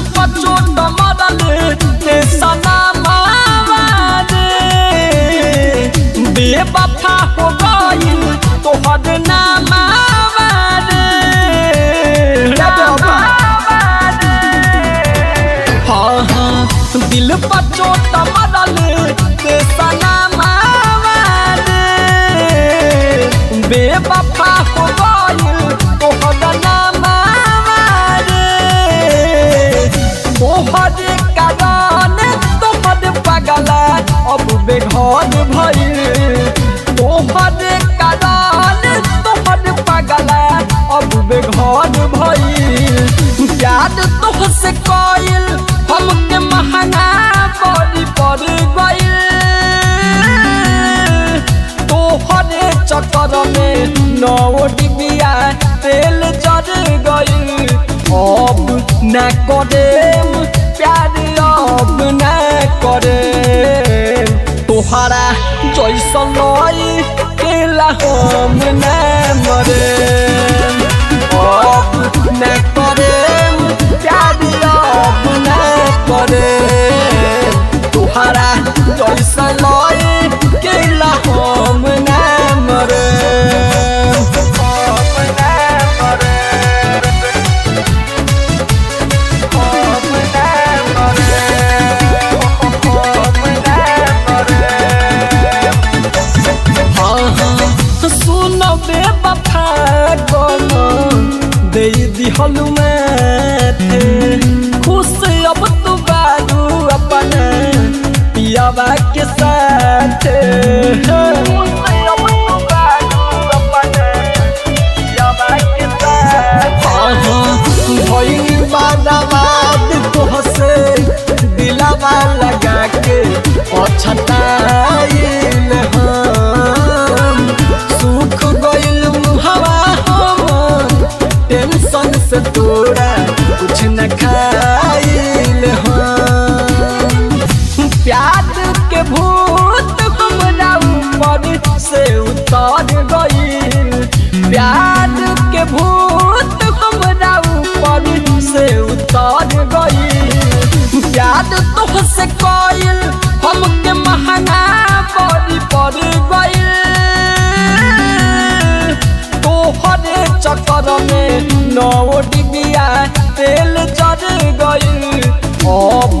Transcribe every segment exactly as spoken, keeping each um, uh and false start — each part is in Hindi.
दिल पर चोट मरल के सलामा रे बेवफा हो गइल तोहर नामा रे तोहर कारण तोहर पागल अब बेघर भइल तोहर कारण तोहर पागल अब बेघर भइल याद तोहसे कइल हमके महंगा पड़ी पड़ गई तोहरे चक्कर में नौ डिबिया तेल जड़ गई अब ना करेम प्यार अब ना करे तोहरा जैसन लई केला हम ना मरे अब ना करेम प्यार अब ना करे तुहारा जैसा लय केला हम ना मरे हम ना मरे हम ना मरे हम ना मरे हाँ हाँ सुन बेवफा गलो दे दिहल में खुश अब तू बारू अपना पियावा के साथ बात तोहसे दिलावा लगा के अछताई हम सुख गइल मुहावा हम टेंशन से तोरा कुछ न खाइल हम प्यार के भूत हमरा ऊपर से उतर गइल प्यार के भूत हमरा ऊपर से उतर गइल याद तोहसे कइल हमके महंगा पड़ी पड़ गइल तोहरे चक्कर में नौ डिबिया तेल जड़ गई अब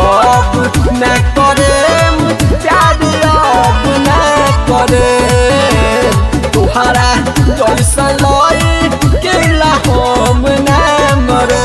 अब ना करेम प्यार अब ना करेम तोहरा जैसन लई केला हम ना मरे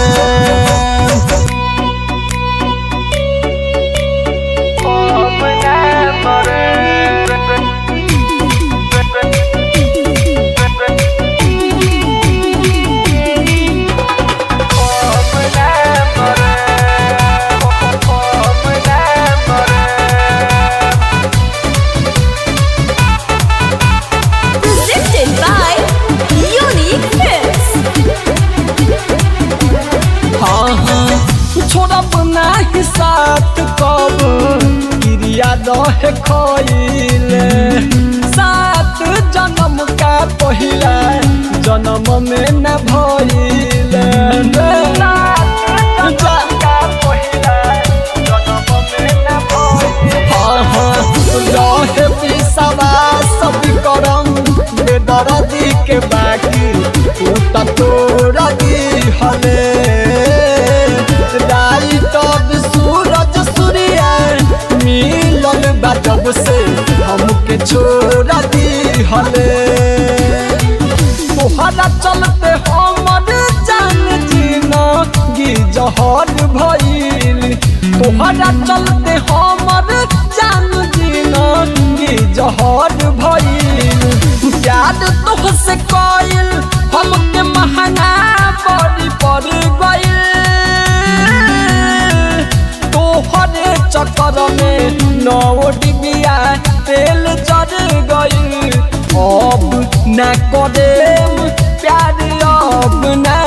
साथ कब क्रिया दहे खइल सात जन्म का पहिला जन्म में न भइल पिसावा सब करम बेदर्दी के बाकी तोरा दी हले जब से हमके छोड़ा दी हले तोहरा चलते हमर जान जीना गिजहर भइल तोहरा चलते हमर जान जीना गिजहर भइल याद तोहसे कइल हमके महंगा पड़ी पड़ गइल तोहरे चक्कर में नौ डिबिया तेल जड़ गई अब ना करेम प्यार अब ना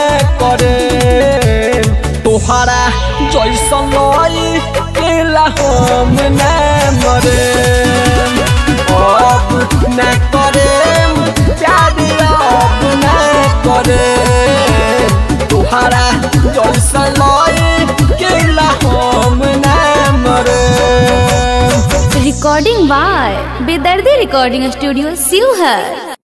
करेम तोहरा जैसन लई केला हो हम ना मरे अब ना करे प्यार अब ना करे तुहारा जैसा केला हम ना मरे। Recording by Bedardi recording studio सीव है।